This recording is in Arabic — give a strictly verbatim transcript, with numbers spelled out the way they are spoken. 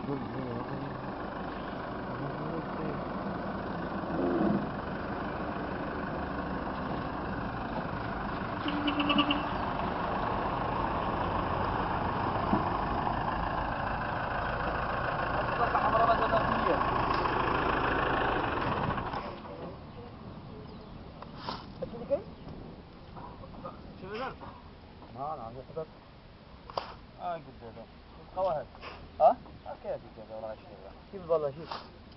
ها؟ كيف والله شوف